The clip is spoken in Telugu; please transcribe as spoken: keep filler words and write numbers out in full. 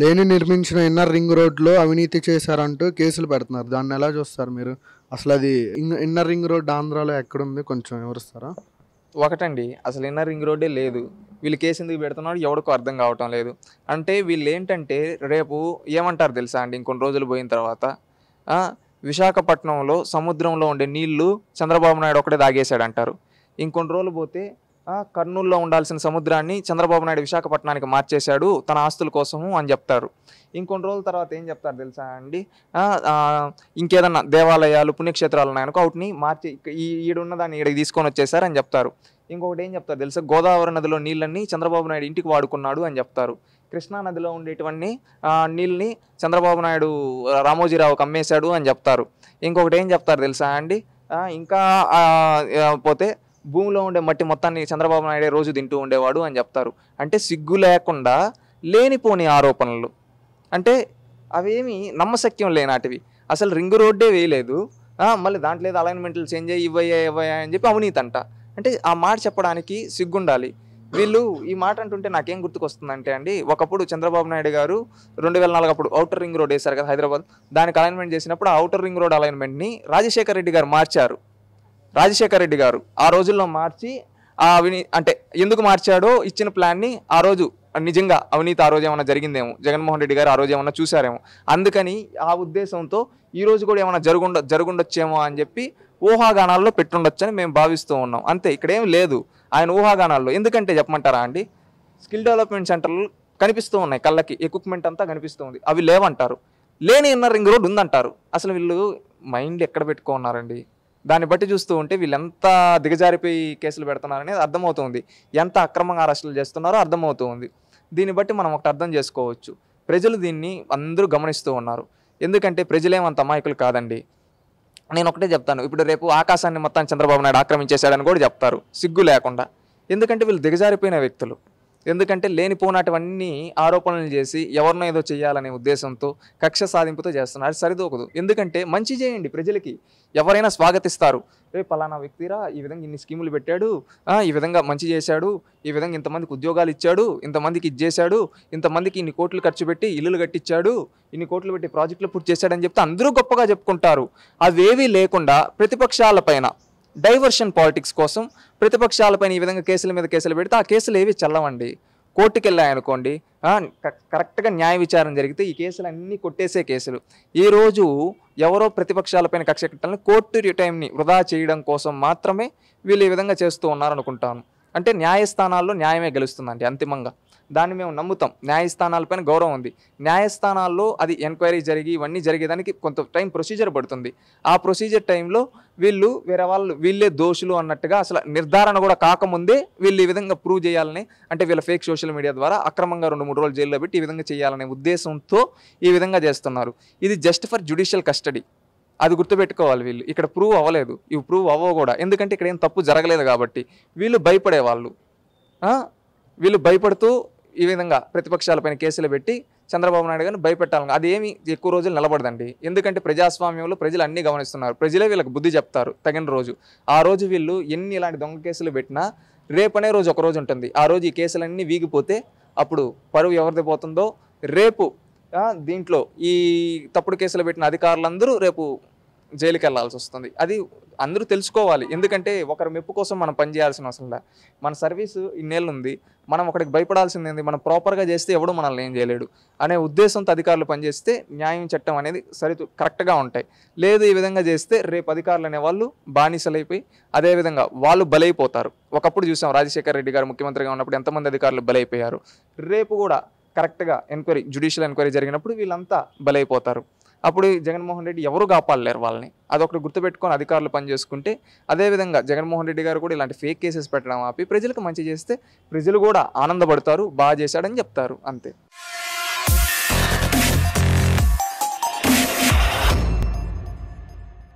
లేని నిర్మించిన ఇన్నర్ రింగ్ రోడ్లో అవినీతి చేశారంటూ కేసులు పెడుతున్నారు. దాన్ని ఎలా చూస్తారు మీరు? అసలు అది ఇన్నర్ రింగ్ రోడ్ ఆంధ్రాలో ఎక్కడుంది, కొంచెం వివరిస్తారా? ఒకటండి, అసలు ఇన్నర్ రింగ్ రోడ్డే లేదు. వీళ్ళు కేసు ఎందుకు పెడుతున్నాడు ఎవరికో అర్థం కావటం లేదు. అంటే వీళ్ళు ఏంటంటే రేపు ఏమంటారు తెలుసా అండి, ఇంకొన్ని రోజులు పోయిన తర్వాత విశాఖపట్నంలో సముద్రంలో ఉండే నీళ్లు చంద్రబాబు నాయుడు ఒకటే తాగేశాడు అంటారు. ఇంకొన్ని రోజులు పోతే కర్నూలులో ఉండాల్సిన సముద్రాన్ని చంద్రబాబు నాయుడు విశాఖపట్నానికి మార్చేశాడు తన ఆస్తుల కోసము అని చెప్తారు. ఇంకొన్ని రోజుల తర్వాత ఏం చెప్తారు తెలుసా అండి, ఇంకేదన్నా దేవాలయాలు పుణ్యక్షేత్రాలు ఉన్నాయనుకో వాటిని మార్చి ఈ ఈడున్న దాన్ని ఈడకి తీసుకొని వచ్చేసారు అని చెప్తారు. ఇంకొకటి ఏం చెప్తారు తెలుసా, గోదావరి నదిలో నీళ్ళన్నీ చంద్రబాబు నాయుడు ఇంటికి వాడుకున్నాడు అని చెప్తారు. కృష్ణా నదిలో ఉండేటువంటి నీళ్ళని చంద్రబాబు నాయుడు రామోజీరావుకి అమ్మేశాడు అని చెప్తారు. ఇంకొకటి ఏం చెప్తారు తెలుసా అండి, ఇంకా పోతే భూమిలో ఉండే మట్టి మొత్తాన్ని చంద్రబాబు నాయుడే రోజు తింటూ ఉండేవాడు అని చెప్తారు. అంటే సిగ్గు లేకుండా లేనిపోని ఆరోపణలు, అంటే అవేమి నమ్మశక్యం లేనాటివి. అసలు రింగ్ రోడ్డే వేయలేదు, మళ్ళీ దాంట్లో ఏదో అలైన్మెంట్లు చేంజ్ అయ్యి ఇవ్వయ్యా ఇవ్వయా అని చెప్పి అవినీతి అంట. అంటే ఆ మాట చెప్పడానికి సిగ్గుండాలి. వీళ్ళు ఈ మాట అంటుంటే నాకేం గుర్తుకొస్తుందంటే అండి, ఒకప్పుడు చంద్రబాబు నాయుడు గారు రెండు వేల నాలుగు అప్పుడు ఔటర్ రింగ్ రోడ్ వేశారు కదా హైదరాబాద్, దానికి అలైన్మెంట్ చేసినప్పుడు ఆ ఔటర్ రింగ్ రోడ్ అలైన్మెంట్ని రాజశేఖర్ రెడ్డి గారు మార్చారు. రాజశేఖర్ రెడ్డి గారు ఆ రోజుల్లో మార్చి ఆ అవినీతి అంటే ఎందుకు మార్చాడో ఇచ్చిన ప్లాన్ని ఆ రోజు నిజంగా అవినీతి ఆ రోజు ఏమైనా జరిగిందేమో, జగన్మోహన్ రెడ్డి గారు ఆ రోజు ఏమైనా చూసారేమో, అందుకని ఆ ఉద్దేశంతో ఈ రోజు కూడా ఏమైనా జరుగుండ జరుగుండొచ్చేమో అని చెప్పి ఊహాగానాల్లో పెట్టుండొచ్చని మేము భావిస్తూ ఉన్నాం. అంతే, ఇక్కడేం లేదు ఆయన ఊహాగానాల్లో. ఎందుకంటే చెప్పమంటారా అండి, స్కిల్ డెవలప్మెంట్ సెంటర్లు కనిపిస్తూ ఉన్నాయి, కళ్ళకి ఎక్విప్మెంట్ అంతా కనిపిస్తుంది, అవి లేవంటారు. లేని ఇన్నర్ రింగ్ రోడ్ ఉందంటారు. అసలు వీళ్ళు మైండ్ ఎక్కడ పెట్టుకున్నారండి? దాన్ని బట్టి చూస్తూ ఉంటే వీళ్ళు ఎంత దిగజారిపోయి కేసులు పెడుతున్నారనేది అర్థమవుతుంది, ఎంత అక్రమంగా అరెస్టులు చేస్తున్నారో అర్థమవుతుంది. దీన్ని బట్టి మనం ఒకటి అర్థం చేసుకోవచ్చు, ప్రజలు దీన్ని అందరూ గమనిస్తూ ఉన్నారు. ఎందుకంటే ప్రజలేమంత అమాయకులు కాదండి. నేను ఒకటే చెప్తాను, ఇప్పుడు రేపు ఆకాశాన్ని మొత్తం చంద్రబాబు నాయుడు ఆక్రమించేశాడని కూడా చెప్తారు సిగ్గు లేకుండా. ఎందుకంటే వీళ్ళు దిగజారిపోయిన వ్యక్తులు. ఎందుకంటే లేనిపోనటువన్నీ ఆరోపణలు చేసి ఎవరినో ఏదో చేయాలనే ఉద్దేశంతో కక్ష సాధింపుతో చేస్తున్నారు. సరిదూకదు. ఎందుకంటే మంచి చేయండి ప్రజలకి, ఎవరైనా స్వాగతిస్తారు. రేపు పలానా వ్యక్తిరా ఈ విధంగా ఇన్ని స్కీములు పెట్టాడు, ఈ విధంగా మంచి చేశాడు, ఈ విధంగా ఇంతమందికి ఉద్యోగాలు ఇచ్చాడు, ఇంతమందికి ఇది చేశాడు, ఇంతమందికి ఇన్ని కోట్లు ఖర్చు పెట్టి ఇల్లులు కట్టించాడు, ఇన్ని కోట్లు పెట్టి ప్రాజెక్టులు పూర్తి చేశాడని చెప్తే అందరూ గొప్పగా చెప్పుకుంటారు. అవేవీ లేకుండా ప్రతిపక్షాలపైన డైవర్షన్ పాలిటిక్స్ కోసం ప్రతిపక్షాలపైన ఈ విధంగా కేసుల మీద కేసులు పెడితే ఆ కేసులు ఏవి చల్లవండి. కోర్టుకు వెళ్ళాయనుకోండి, కరెక్ట్గా న్యాయ విచారణ జరిగితే ఈ కేసులు అన్నీ కొట్టేసే కేసులు. ఈరోజు ఎవరో ప్రతిపక్షాలపైన కక్ష కట్టాలని కోర్టు టైంని వృధా చేయడం కోసం మాత్రమే వీళ్ళు ఈ విధంగా చేస్తూ ఉన్నారనుకుంటాను. అంటే న్యాయస్థానాల్లో న్యాయమే గెలుస్తుందండి అంతిమంగా, దాన్ని మేము నమ్ముతాం. న్యాయస్థానాలపైన గౌరవం ఉంది. న్యాయస్థానాల్లో అది ఎంక్వైరీ జరిగి ఇవన్నీ జరిగేదానికి కొంత టైం ప్రొసీజర్ పడుతుంది. ఆ ప్రొసీజర్ టైంలో వీళ్ళు వేరే వాళ్ళు వీళ్ళే దోషులు అన్నట్టుగా అసలు నిర్ధారణ కూడా కాకముందే వీళ్ళు ఈ విధంగా ప్రూవ్ చేయాలని, అంటే వీళ్ళ ఫేక్ సోషల్ మీడియా ద్వారా అక్రమంగా రెండు మూడు రోజులు జైల్లో పెట్టి ఈ విధంగా చేయాలనే ఉద్దేశంతో ఈ విధంగా చేస్తున్నారు. ఇది జస్ట్ ఫర్ జ్యుడిషియల్ కస్టడీ, అది గుర్తుపెట్టుకోవాలి. వీళ్ళు ఇక్కడ ప్రూవ్ అవ్వలేదు, ఇవి ప్రూవ్ అవ్వవు కూడా. ఎందుకంటే ఇక్కడ ఏం తప్పు జరగలేదు కాబట్టి వీళ్ళు భయపడేవాళ్ళు. వీళ్ళు భయపడుతూ ఈ విధంగా ప్రతిపక్షాలపైన కేసులు పెట్టి చంద్రబాబు నాయుడు గారిని భయపెట్టాలని అది ఏమి ఎక్కువ రోజులు నిలబడదండి. ఎందుకంటే ప్రజాస్వామ్యంలో ప్రజలు అన్నీ గమనిస్తున్నారు, ప్రజలే వీళ్ళకి బుద్ధి చెప్తారు తగిన రోజు. ఆ రోజు వీళ్ళు ఎన్ని ఇలాంటి దొంగ కేసులు పెట్టినా రేపనే రోజు ఒక రోజు ఉంటుంది. ఆ రోజు ఈ కేసులన్నీ వీగిపోతే అప్పుడు పరువు ఎవరిది పోతుందో, రేపు దీంట్లో ఈ తప్పుడు కేసులు పెట్టిన అధికారులందరూ రేపు జైలుకి వెళ్లాల్సి వస్తుంది. అది అందరూ తెలుసుకోవాలి. ఎందుకంటే ఒకరి మెప్పు కోసం మనం పనిచేయాల్సిన అవసరం లేదు. మన సర్వీసు ఇన్నేళ్ళు ఉంది, మనం ఒకటికి భయపడాల్సిందేంది? మనం ప్రాపర్గా చేస్తే ఎవడు మనల్ని ఏం చేయలేడు అనే ఉద్దేశంతో అధికారులు పనిచేస్తే న్యాయం చట్టం అనేది సరి కరెక్ట్గా ఉంటాయి. లేదు ఈ విధంగా చేస్తే రేపు అధికారులు అనేవాళ్ళు బానిసలైపోయి అదేవిధంగా వాళ్ళు బలైపోతారు. ఒకప్పుడు చూసాం రాజశేఖర్ రెడ్డి గారు ముఖ్యమంత్రిగా ఉన్నప్పుడు ఎంతమంది అధికారులు బలైపోయారు. రేపు కూడా కరెక్ట్గా ఎంక్వైరీ జ్యుడిషియల్ ఎంక్వైరీ జరిగినప్పుడు వీళ్ళంతా బలైపోతారు. అప్పుడు జగన్మోహన్ రెడ్డి ఎవరు కాపాడలేరు వాళ్ళని. అదొకటి గుర్తుపెట్టుకొని అధికారులు పనిచేసుకుంటే, అదేవిధంగా జగన్మోహన్ రెడ్డి గారు కూడా ఇలాంటి ఫేక్ కేసెస్ పెట్టడం ఆపి ప్రజలకు మంచి చేస్తే ప్రజలు కూడా ఆనందపడతారు, బాగా చేశాడని చెప్తారు. అంతే.